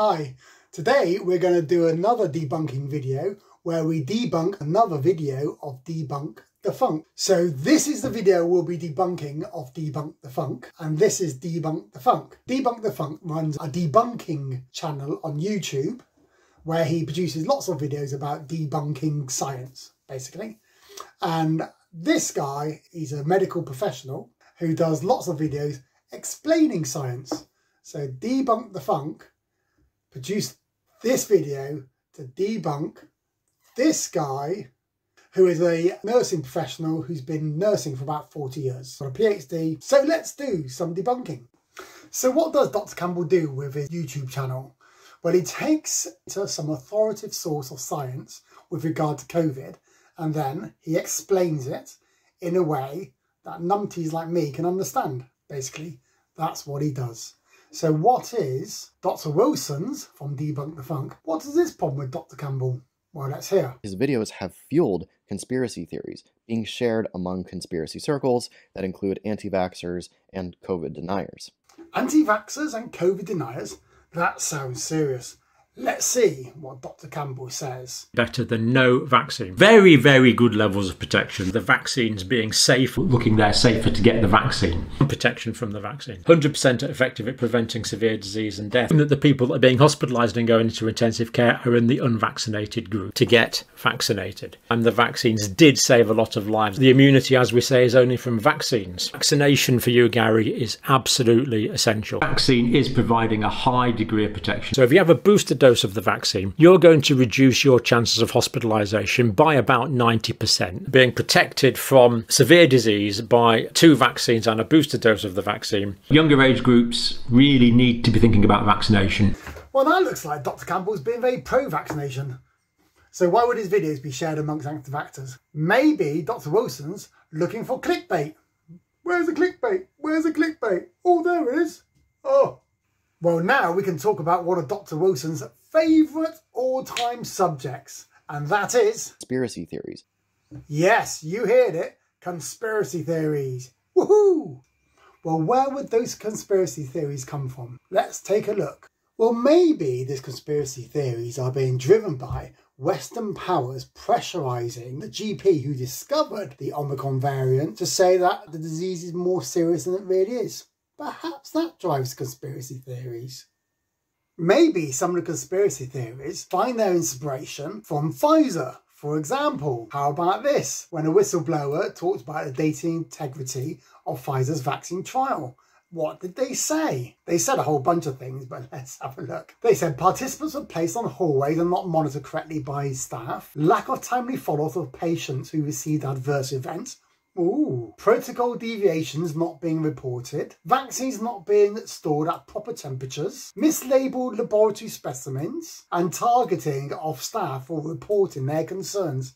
Hi, today we're going to do another debunking video where we debunk another video of Debunk the Funk. So this is the video we'll be debunking of Debunk the Funk, and this is Debunk the Funk. Debunk the Funk runs a debunking channel on YouTube where he produces lots of videos about debunking science, basically. And this guy is a medical professional who does lots of videos explaining science. So Debunk the Funk produced this video to debunk this guy who is a nursing professional who's been nursing for about 40 years, got a PhD. So let's do some debunking. So what does Dr. Campbell do with his YouTube channel? Well, he takes some authoritative source of science with regard to COVID, and then he explains it in a way that numpties like me can understand. Basically, that's what he does. So what is Dr. Wilson's from Debunk the Funk? What is his problem with Dr. Campbell? Well, let's hear. His videos have fueled conspiracy theories being shared among conspiracy circles that include anti-vaxxers and COVID deniers. Anti-vaxxers and COVID deniers? That sounds serious. Let's see what Dr. Campbell says. Better than no vaccine. Very, very good levels of protection. The vaccines being safe. Looking there safer to get the vaccine. Protection from the vaccine. 100% effective at preventing severe disease and death. And that the people that are being hospitalised and going into intensive care are in the unvaccinated group to get vaccinated. And the vaccines did save a lot of lives. The immunity, as we say, is only from vaccines. Vaccination for you, Gary, is absolutely essential. Vaccine is providing a high degree of protection. So if you have a booster dose of the vaccine, you're going to reduce your chances of hospitalization by about 90%, being protected from severe disease by 2 vaccines and a booster dose of the vaccine. Younger age groups really need to be thinking about vaccination. Well, that looks like Dr. Campbell's been very pro-vaccination. So why would his videos be shared amongst anti-vaxxers? Maybe Dr. Wilson's looking for clickbait. Where's the clickbait? Where's the clickbait? Oh, there it is. Oh. Well, now we can talk about one of Dr. Wilson's favourite all-time subjects, and that is... conspiracy theories. Yes, you heard it. Conspiracy theories. Woohoo! Well, where would those conspiracy theories come from? Let's take a look. Well, maybe these conspiracy theories are being driven by Western powers pressurising the GP who discovered the Omicron variant to say that the disease is more serious than it really is. Perhaps that drives conspiracy theories. Maybe some of the conspiracy theories find their inspiration from Pfizer. For example, how about this? When a whistleblower talked about the data integrity of Pfizer's vaccine trial, what did they say? They said a whole bunch of things, but let's have a look. They said participants were placed on hallways and not monitored correctly by staff, lack of timely follow-up of patients who received adverse events, ooh, protocol deviations not being reported, vaccines not being stored at proper temperatures, mislabeled laboratory specimens, and targeting of staff for reporting their concerns.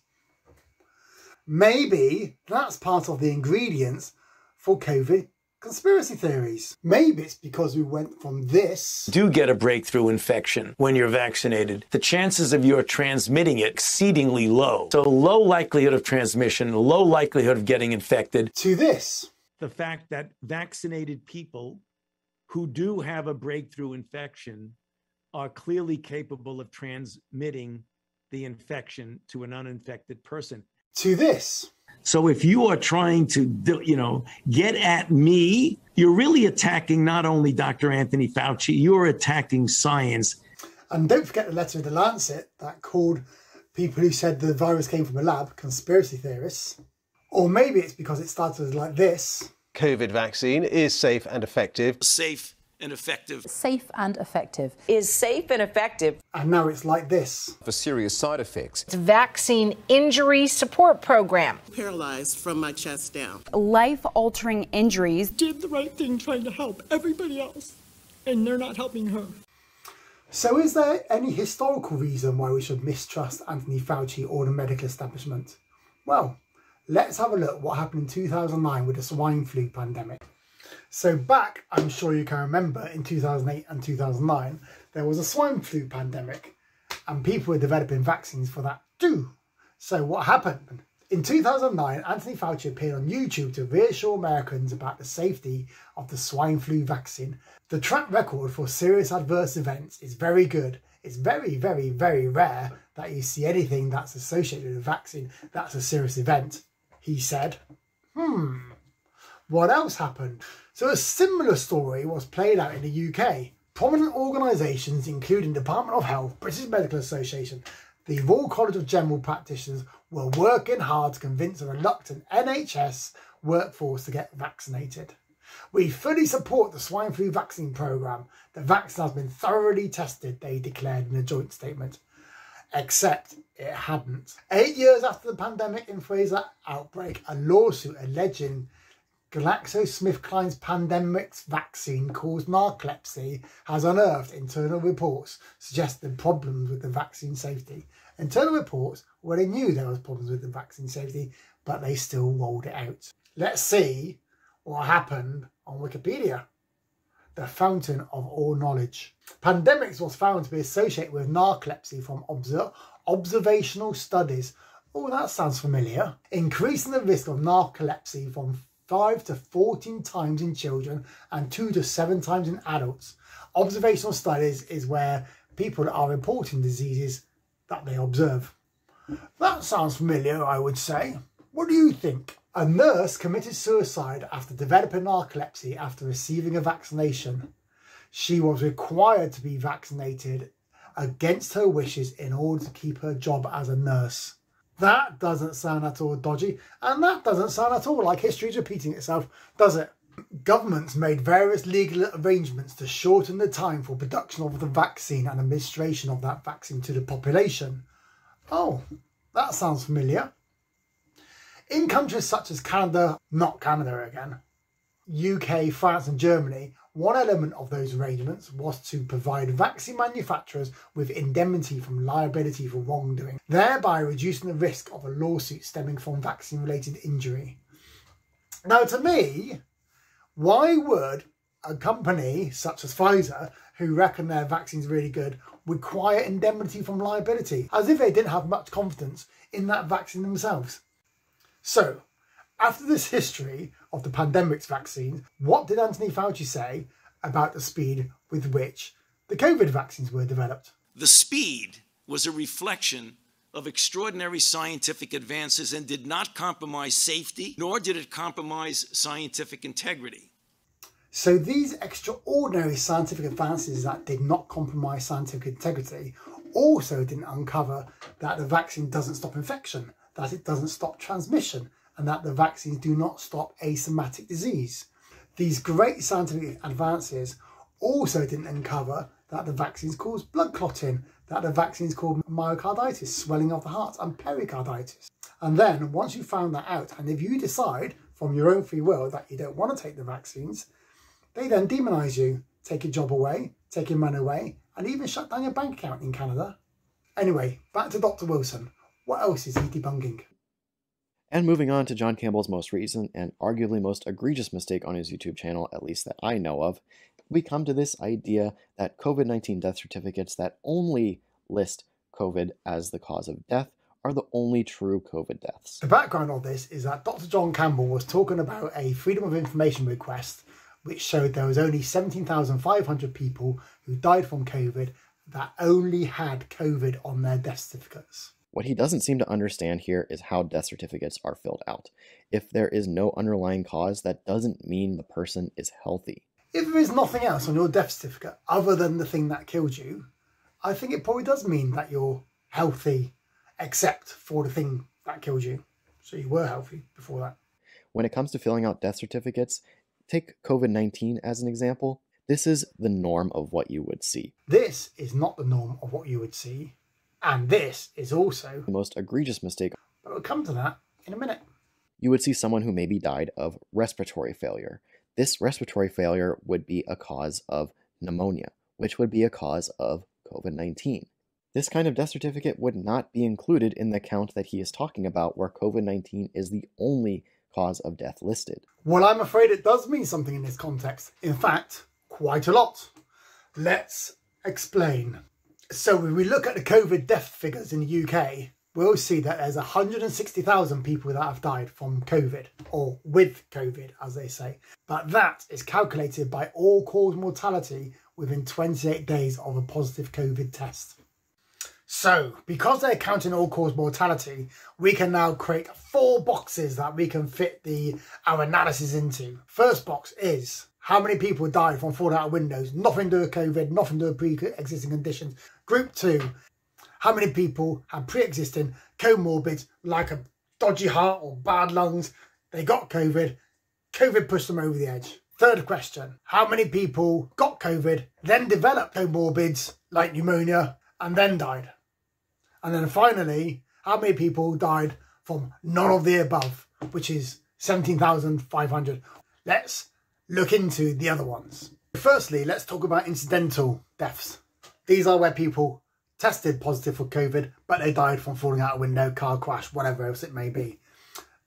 Maybe that's part of the ingredients for COVID conspiracy theories. Maybe it's because we went from this. Do get a breakthrough infection when you're vaccinated. The chances of your transmitting it exceedingly low. So low likelihood of transmission, low likelihood of getting infected. To this. The fact that vaccinated people who do have a breakthrough infection are clearly capable of transmitting the infection to an uninfected person. To this. So if you are trying to, get at me, you're really attacking not only Dr. Anthony Fauci, you're attacking science. And don't forget the letter in the Lancet that called people who said the virus came from a lab conspiracy theorists. Or maybe it's because it started like this. COVID vaccine is safe and effective. Safe and effective. Safe and effective. Is safe and effective. And now it's like this. For serious side effects. It's vaccine injury support program. Paralyzed from my chest down. Life-altering injuries. Did the right thing trying to help everybody else, and they're not helping her. So is there any historical reason why we should mistrust Anthony Fauci or the medical establishment? Well, let's have a look what happened in 2009 with the swine flu pandemic. So back, I'm sure you can remember, in 2008 and 2009, there was a swine flu pandemic and people were developing vaccines for that too. So what happened? In 2009, Anthony Fauci appeared on YouTube to reassure Americans about the safety of the swine flu vaccine. The track record for serious adverse events is very good. It's very, very, very rare that you see anything that's associated with a vaccine that's a serious event, he said. What else happened? So a similar story was played out in the UK. Prominent organisations, including Department of Health, British Medical Association, the Royal College of General Practitioners, were working hard to convince a reluctant NHS workforce to get vaccinated. We fully support the swine flu vaccine programme. The vaccine has been thoroughly tested, they declared in a joint statement. Except it hadn't. 8 years after the pandemic influenza outbreak, a lawsuit alleging GlaxoSmithKline's Pandemrix vaccine caused narcolepsy has unearthed internal reports suggesting problems with the vaccine safety. Internal reports where they knew there was problems with the vaccine safety, but they still rolled it out. Let's see what happened on Wikipedia, the fountain of all knowledge. Pandemrix was found to be associated with narcolepsy from observational studies. Oh, that sounds familiar. Increasing the risk of narcolepsy from 5 to 14 times in children and 2 to 7 times in adults. Observational studies is where people are reporting diseases that they observe. That sounds familiar, I would say. What do you think? A nurse committed suicide after developing narcolepsy after receiving a vaccination. She was required to be vaccinated against her wishes in order to keep her job as a nurse. That doesn't sound at all dodgy, and that doesn't sound at all like history's repeating itself, does it? Governments made various legal arrangements to shorten the time for production of the vaccine and administration of that vaccine to the population. Oh, that sounds familiar. In countries such as Canada, not Canada again, UK, France and Germany, one element of those arrangements was to provide vaccine manufacturers with indemnity from liability for wrongdoing, thereby reducing the risk of a lawsuit stemming from vaccine-related injury. Now, to me, why would a company such as Pfizer, who reckon their vaccine's really good, require indemnity from liability, as if they didn't have much confidence in that vaccine themselves? So, after this history of the Pandemrix vaccine, what did Anthony Fauci say about the speed with which the COVID vaccines were developed? The speed was a reflection of extraordinary scientific advances and did not compromise safety, nor did it compromise scientific integrity. So these extraordinary scientific advances that did not compromise scientific integrity also didn't uncover that the vaccine doesn't stop infection, that it doesn't stop transmission, and that the vaccines do not stop asymptomatic disease. These great scientific advances also didn't uncover that the vaccines cause blood clotting, that the vaccines cause myocarditis, swelling of the heart, and pericarditis. And then once you found that out, and if you decide from your own free will that you don't want to take the vaccines, they then demonise you, take your job away, take your money away, and even shut down your bank account in Canada. Anyway, back to Dr. Wilson. What else is he debunking? And moving on to John Campbell's most recent and arguably most egregious mistake on his YouTube channel, at least that I know of, we come to this idea that COVID-19 death certificates that only list COVID as the cause of death are the only true COVID deaths. The background of this is that Dr. John Campbell was talking about a Freedom of Information request which showed there was only 17,500 people who died from COVID that only had COVID on their death certificates. What he doesn't seem to understand here is how death certificates are filled out. If there is no underlying cause, that doesn't mean the person is healthy. If there is nothing else on your death certificate other than the thing that killed you, I think it probably does mean that you're healthy except for the thing that killed you. So you were healthy before that. When it comes to filling out death certificates, take COVID-19 as an example. This is the norm of what you would see. This is not the norm of what you would see. And this is also the most egregious mistake. But we'll come to that in a minute. You would see someone who maybe died of respiratory failure. This respiratory failure would be a cause of pneumonia, which would be a cause of COVID-19. This kind of death certificate would not be included in the count that he is talking about, where COVID-19 is the only cause of death listed. Well, I'm afraid it does mean something in this context. In fact, quite a lot. Let's explain. So when we look at the COVID death figures in the UK, we'll see that there's 160,000 people that have died from COVID, or with COVID, as they say. But that is calculated by all-cause mortality within 28 days of a positive COVID test. So, because they're counting all-cause mortality, we can now create four boxes that we can fit our analysis into. First box is how many people died from falling out of windows, nothing to do with COVID, nothing to do with pre-existing conditions. Group two, how many people had pre-existing comorbids, like a dodgy heart or bad lungs, they got COVID, COVID pushed them over the edge. Third question, how many people got COVID, then developed comorbids, like pneumonia, and then died? And then finally, how many people died from none of the above, which is 17,500. Let's look into the other ones. Firstly, let's talk about incidental deaths. These are where people tested positive for COVID, but they died from falling out a window, car crash, whatever else it may be.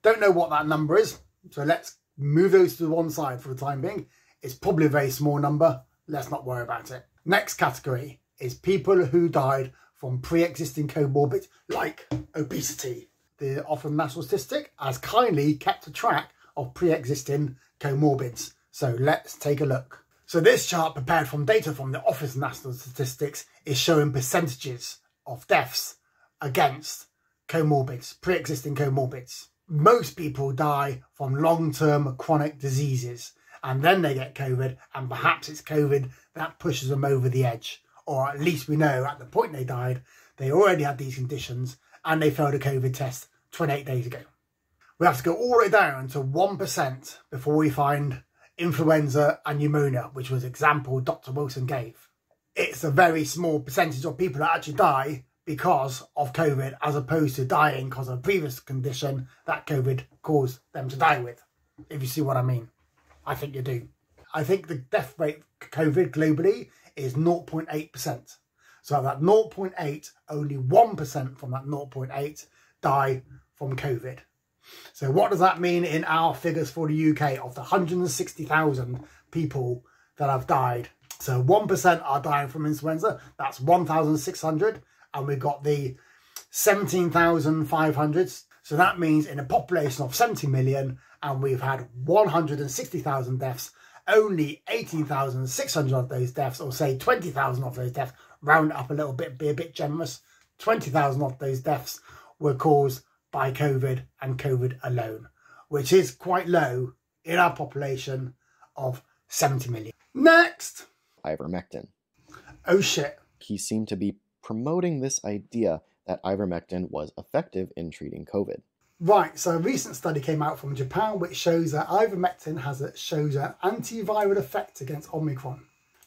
Don't know what that number is, so let's move those to one side for the time being. It's probably a very small number. Let's not worry about it. Next category is people who died from pre-existing comorbids like obesity. The Ofcom National Statistic has kindly kept a track of pre-existing comorbids. So let's take a look. So this chart, prepared from data from the Office of National Statistics, is showing percentages of deaths against comorbids, pre-existing comorbids. Most people die from long-term chronic diseases, and then they get COVID, and perhaps it's COVID that pushes them over the edge. Or at least we know at the point they died, they already had these conditions and they failed a COVID test 28 days ago. We have to go all the way down to 1% before we find influenza and pneumonia, which was an example Dr. Wilson gave. It's a very small percentage of people that actually die because of COVID, as opposed to dying because of a previous condition that COVID caused them to die with, if you see what I mean. I think you do. I think the death rate of COVID globally is 0.8%. So that 0.8, only 1% from that 0.8 die from COVID. So what does that mean in our figures for the UK of the 160,000 people that have died? So 1% are dying from influenza. That's 1,600. And we've got the 17,500. So that means in a population of 70 million, and we've had 160,000 deaths, only 18,600 of those deaths, or say 20,000 of those deaths, round up a little bit, be a bit generous, 20,000 of those deaths were caused by COVID and COVID alone, which is quite low in our population of 70 million. Next! Ivermectin. Oh shit. He seemed to be promoting this idea that ivermectin was effective in treating COVID. Right, so a recent study came out from Japan which shows that ivermectin shows an antiviral effect against Omicron.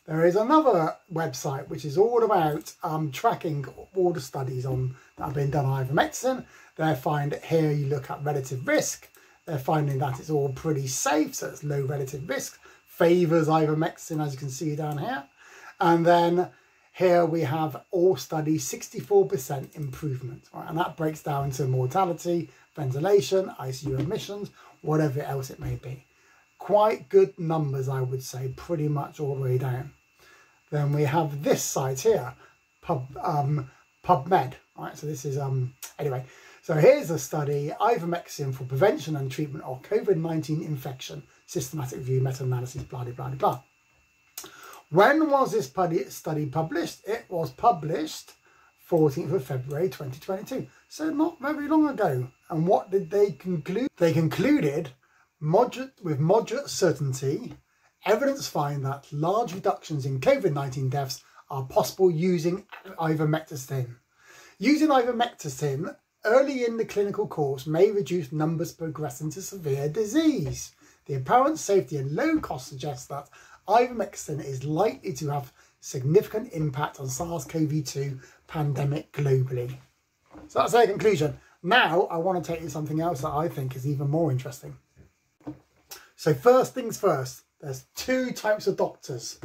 There is another website which is all about tracking all the studies that have been done on ivermectin. They find here you look at relative risk. They're finding that it's all pretty safe, so it's low relative risk. Favours ivermectin, as you can see down here. And then here we have all studies, 64% improvement. Right? And that breaks down into mortality, ventilation, ICU admissions, whatever else it may be. Quite good numbers, I would say, pretty much all the way down. Then we have this site here, PubMed. Right, so this is, anyway, so here's a study, ivermectin for prevention and treatment of COVID-19 infection, systematic review, meta-analysis, blah, blah, blah, blah. When was this study published? It was published 14th of February 2022, so not very long ago. And what did they conclude? They concluded, with moderate certainty, evidence finds that large reductions in COVID-19 deaths are possible using ivermectin. Using ivermectin early in the clinical course may reduce numbers progressing to severe disease. The apparent safety and low cost suggests that ivermectin is likely to have significant impact on SARS-CoV-2 pandemic globally. So that's their conclusion. Now I want to take you something else that I think is even more interesting. So first things first, there's two types of doctors.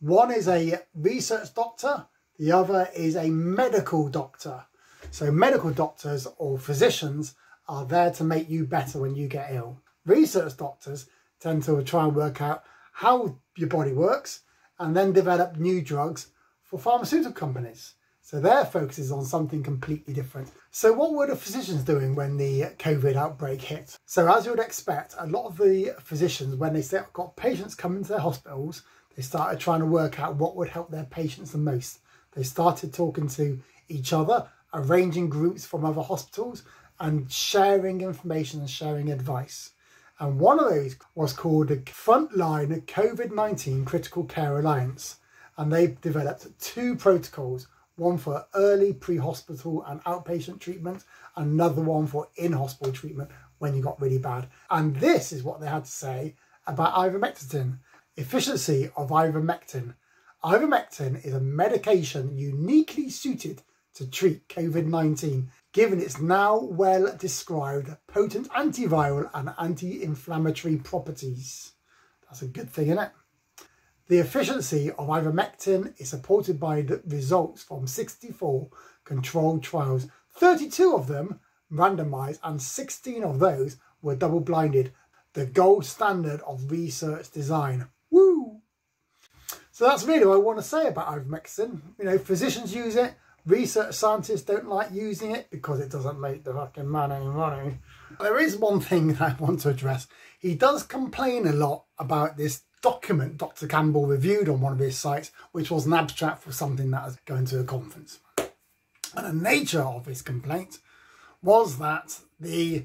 One is a research doctor, the other is a medical doctor. So medical doctors or physicians are there to make you better when you get ill. Research doctors tend to try and work out how your body works and then develop new drugs for pharmaceutical companies. So their focus is on something completely different. So what were the physicians doing when the COVID outbreak hit? So as you would expect, a lot of the physicians, when they got patients coming to their hospitals, they started trying to work out what would help their patients the most. They started talking to each other, arranging groups from other hospitals and sharing information and sharing advice. And one of those was called the Frontline COVID-19 Critical Care Alliance. And they developed two protocols. One for early pre-hospital and outpatient treatment, another one for in-hospital treatment when you got really bad. And this is what they had to say about ivermectin. Efficiency of ivermectin. Ivermectin is a medication uniquely suited to treat COVID-19, given its now well-described potent antiviral and anti-inflammatory properties. That's a good thing, isn't it? The efficiency of ivermectin is supported by the results from 64 controlled trials. 32 of them randomized and 16 of those were double-blinded. The gold standard of research design. Woo! So that's really what I want to say about ivermectin. You know, physicians use it. Research scientists don't like using it because it doesn't make the fucking money. There is one thing that I want to address. He does complain a lot about this document Dr. Campbell reviewed on one of his sites, which was an abstract for something that was going to a conference. And the nature of his complaint was that the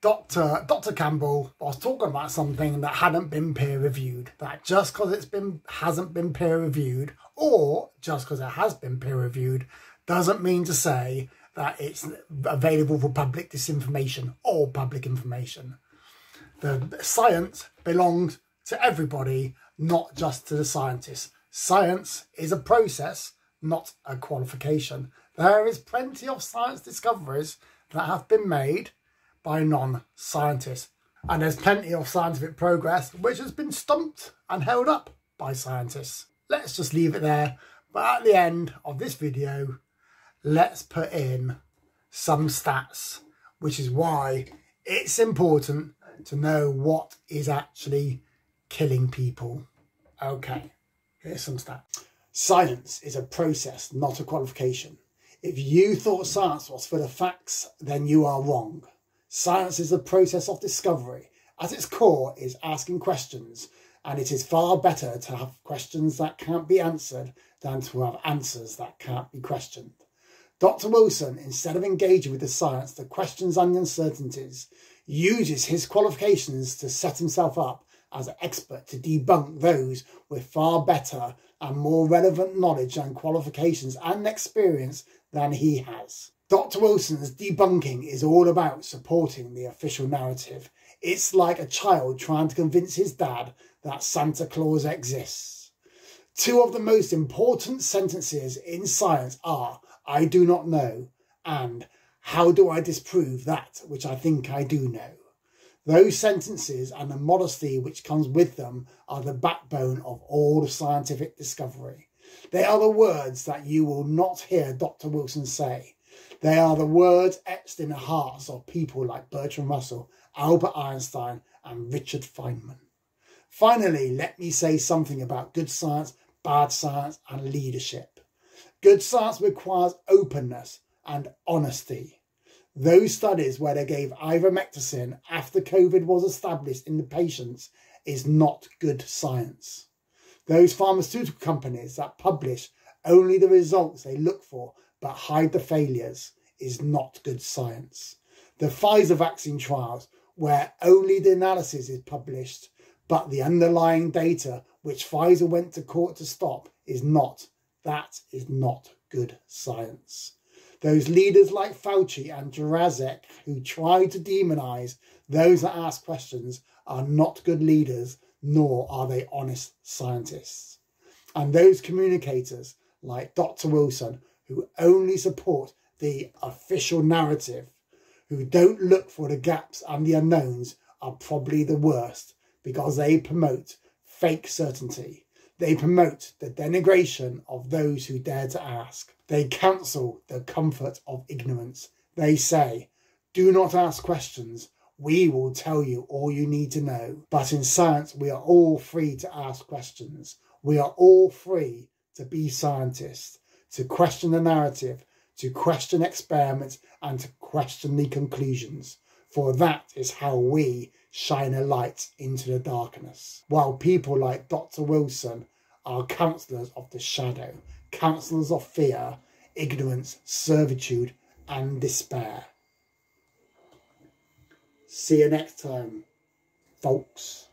Dr. Campbell was talking about something that hadn't been peer reviewed. That just because it's hasn't been peer reviewed, or just because it has been peer reviewed, doesn't mean to say that it's available for public disinformation or public information. The science belongs to everybody, not just to the scientists. Science is a process, not a qualification. There is plenty of science discoveries that have been made by non-scientists. And there's plenty of scientific progress which has been stumped and held up by scientists. Let's just leave it there. But at the end of this video, let's put in some stats, which is why it's important to know what is actually killing people. Okay, here's some stats. Science is a process, not a qualification. If you thought science was full of facts, then you are wrong. Science is the process of discovery. At its core is asking questions, and it is far better to have questions that can't be answered than to have answers that can't be questioned. Dr. Wilson, instead of engaging with the science that questions and uncertainties, uses his qualifications to set himself up as an expert to debunk those with far better and more relevant knowledge and qualifications and experience than he has. Dr. Wilson's debunking is all about supporting the official narrative. It's like a child trying to convince his dad that Santa Claus exists. Two of the most important sentences in science are, "I do not know," and "How do I disprove that which I think I do know?" Those sentences and the modesty which comes with them are the backbone of all scientific discovery. They are the words that you will not hear Dr. Wilson say. They are the words etched in the hearts of people like Bertrand Russell, Albert Einstein and Richard Feynman. Finally, let me say something about good science, bad science and leadership. Good science requires openness and honesty. Those studies where they gave ivermectin after COVID was established in the patients is not good science. Those pharmaceutical companies that publish only the results they look for but hide the failures is not good science. The Pfizer vaccine trials where only the analysis is published but the underlying data which Pfizer went to court to stop is not. That is not good science. Those leaders like Fauci and Jurassic who try to demonise those that ask questions are not good leaders, nor are they honest scientists. And those communicators like Dr. Wilson who only support the official narrative, who don't look for the gaps and the unknowns, are probably the worst because they promote fake certainty. They promote the denigration of those who dare to ask. They counsel the comfort of ignorance. They say, do not ask questions. We will tell you all you need to know. But in science, we are all free to ask questions. We are all free to be scientists, to question the narrative, to question experiments, and to question the conclusions. For that is how we shine a light into the darkness. While people like Dr. Wilson are counselors of the shadow, counselors of fear, ignorance, servitude, and despair. See you next time, folks.